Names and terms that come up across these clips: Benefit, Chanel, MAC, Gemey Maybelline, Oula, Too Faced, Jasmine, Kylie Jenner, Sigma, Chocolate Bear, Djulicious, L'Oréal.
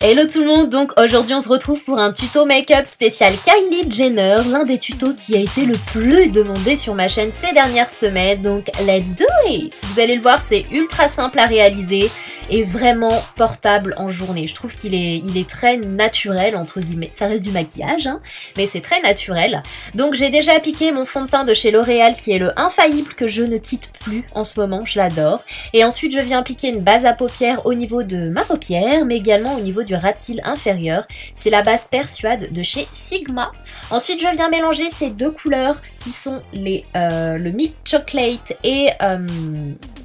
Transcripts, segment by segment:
Hello tout le monde, donc aujourd'hui on se retrouve pour un tuto make-up spécial Kylie Jenner, l'un des tutos qui a été le plus demandé sur ma chaîne ces dernières semaines, donc let's do it! Vous allez le voir, c'est ultra simple à réaliser et vraiment portable en journée. Je trouve qu'il est très naturel, entre guillemets, ça reste du maquillage, hein, mais c'est très naturel. Donc j'ai déjà appliqué mon fond de teint de chez L'Oréal qui est le infaillible que je ne quitte plus en ce moment, je l'adore. Et ensuite je viens appliquer une base à paupières au niveau de ma paupière, mais également au niveau du ras de cils inférieur, c'est la base Persuade de chez Sigma. Ensuite je viens mélanger ces deux couleurs qui sont le Milk Chocolate et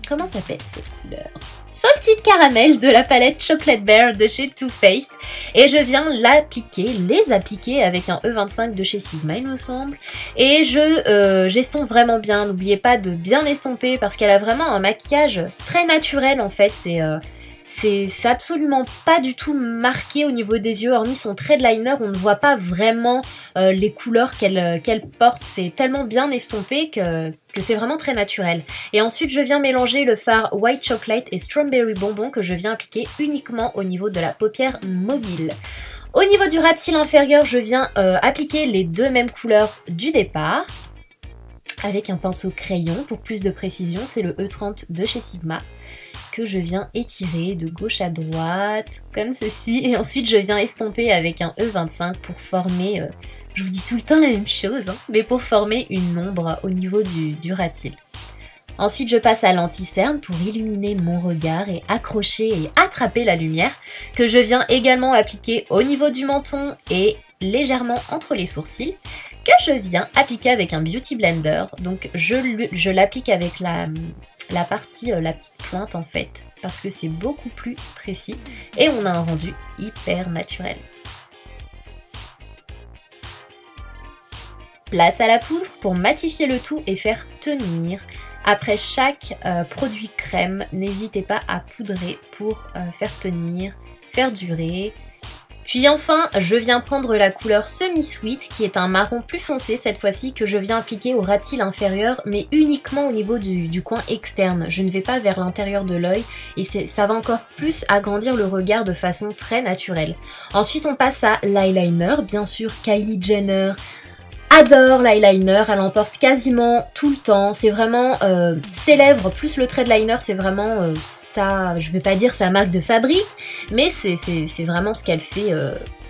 comment s'appelle cette couleur, Salted Caramel de la palette Chocolate Bear de chez Too Faced, et je viens les appliquer avec un E25 de chez Sigma il me semble, et je j'estompe vraiment bien. N'oubliez pas de bien estomper parce qu'elle a vraiment un maquillage très naturel en fait, c'est absolument pas du tout marqué au niveau des yeux, hormis son trait de liner, on ne voit pas vraiment les couleurs qu'elle porte. C'est tellement bien estompé que c'est vraiment très naturel. Et ensuite, je viens mélanger le fard White Chocolate et Strawberry Bonbon que je viens appliquer uniquement au niveau de la paupière mobile. Au niveau du ras de cils inférieur, je viens appliquer les deux mêmes couleurs du départ, avec un pinceau crayon pour plus de précision, c'est le E30 de chez Sigma, que je viens étirer de gauche à droite, comme ceci, et ensuite je viens estomper avec un E25 pour former, je vous dis tout le temps la même chose, hein, mais pour former une ombre au niveau du ras de cils. Ensuite je passe à l'anti-cerne pour illuminer mon regard et accrocher et attraper la lumière, que je viens également appliquer au niveau du menton et légèrement entre les sourcils, que je viens appliquer avec un beauty blender. Donc je l'applique avec la partie, la petite pointe en fait, parce que c'est beaucoup plus précis et on a un rendu hyper naturel. Place à la poudre pour matifier le tout et faire tenir. Après chaque produit crème, n'hésitez pas à poudrer pour faire tenir, faire durer. Puis enfin, je viens prendre la couleur semi-sweet qui est un marron plus foncé cette fois-ci, que je viens appliquer au ras de cils inférieur, mais uniquement au niveau du coin externe. Je ne vais pas vers l'intérieur de l'œil et ça va encore plus agrandir le regard de façon très naturelle. Ensuite on passe à l'eyeliner, bien sûr Kylie Jenner adore l'eyeliner, elle en porte quasiment tout le temps, c'est vraiment ses lèvres plus le trait de liner, c'est vraiment... ça, je vais pas dire sa marque de fabrique, mais c'est vraiment ce qu'elle fait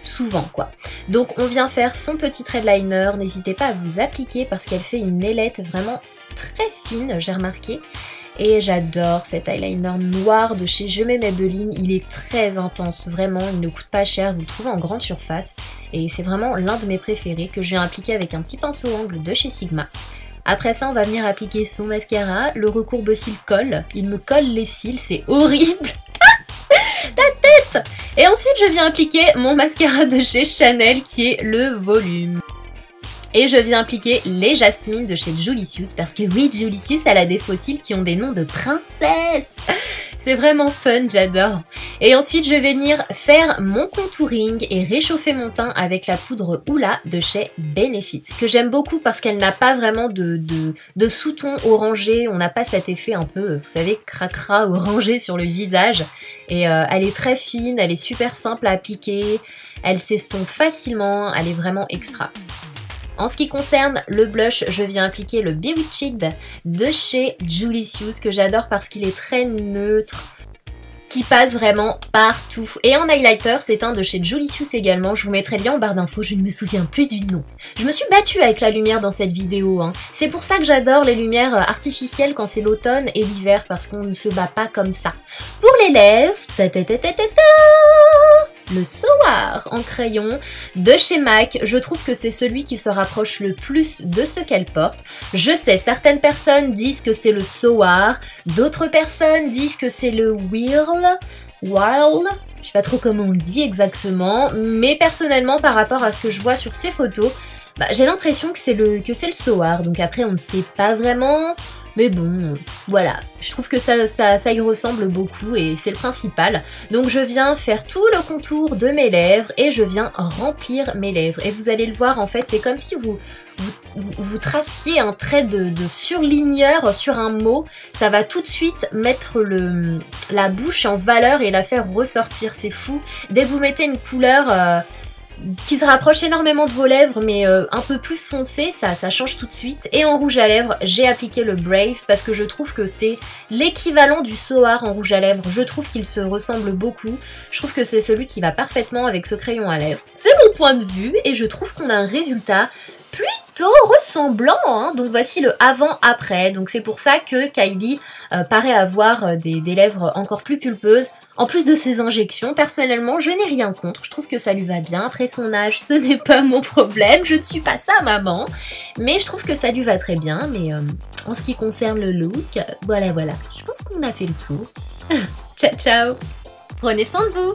souvent quoi. Donc on vient faire son petit trait de liner, n'hésitez pas à vous appliquer parce qu'elle fait une ailette vraiment très fine, j'ai remarqué. Et j'adore cet eyeliner noir de chez Gemey Maybelline, il est très intense, vraiment, il ne coûte pas cher, vous le trouvez en grande surface. Et c'est vraiment l'un de mes préférés que je viens appliquer avec un petit pinceau ongle de chez Sigma. Après ça, on va venir appliquer son mascara, le recourbe cils colle, il me colle les cils, c'est horrible. La tête. Et ensuite, je viens appliquer mon mascara de chez Chanel qui est le volume. Et je viens appliquer les jasmines de chez Djulicious, parce que oui, Djulicious, elle a des faux cils qui ont des noms de princesses. C'est vraiment fun, j'adore. Et ensuite, je vais venir faire mon contouring et réchauffer mon teint avec la poudre Oula de chez Benefit, que j'aime beaucoup parce qu'elle n'a pas vraiment de sous-ton orangé. On n'a pas cet effet un peu, vous savez, cracra orangé sur le visage. Et elle est très fine, elle est super simple à appliquer, elle s'estompe facilement, elle est vraiment extra. En ce qui concerne le blush, je viens appliquer le Bewitched de chez Djulicious que j'adore parce qu'il est très neutre, qui passe vraiment partout. Et en highlighter, c'est un de chez Djulicious également, je vous mettrai le lien en barre d'infos, je ne me souviens plus du nom. Je me suis battue avec la lumière dans cette vidéo, hein. C'est pour ça que j'adore les lumières artificielles quand c'est l'automne et l'hiver, parce qu'on ne se bat pas comme ça. Pour les lèvres, le Soar en crayon de chez MAC, je trouve que c'est celui qui se rapproche le plus de ce qu'elle porte. Je sais, certaines personnes disent que c'est le Soar, d'autres personnes disent que c'est le Whirl, je sais pas trop comment on le dit exactement, mais personnellement par rapport à ce que je vois sur ces photos, bah, j'ai l'impression que c'est le Soar, donc après on ne sait pas vraiment... Mais bon, voilà. Je trouve que ça y ressemble beaucoup et c'est le principal. Donc je viens faire tout le contour de mes lèvres et je viens remplir mes lèvres. Et vous allez le voir, en fait, c'est comme si vous traciez un trait de surligneur sur un mot. Ça va tout de suite mettre la bouche en valeur et la faire ressortir. C'est fou. Dès que vous mettez une couleur... qui se rapproche énormément de vos lèvres mais un peu plus foncé, ça change tout de suite. Et en rouge à lèvres, j'ai appliqué le Brave parce que je trouve que c'est l'équivalent du Sohar en rouge à lèvres. Je trouve qu'il se ressemble beaucoup. Je trouve que c'est celui qui va parfaitement avec ce crayon à lèvres. C'est mon point de vue et je trouve qu'on a un résultat plutôt ressemblant, hein. Donc voici le avant-après. Donc c'est pour ça que Kylie paraît avoir des lèvres encore plus pulpeuses. En plus de ses injections, personnellement, je n'ai rien contre. Je trouve que ça lui va bien. Après son âge, ce n'est pas mon problème. Je ne suis pas sa maman. Mais je trouve que ça lui va très bien. Mais en ce qui concerne le look, voilà. Je pense qu'on a fait le tour. Ciao, ciao. Prenez soin de vous.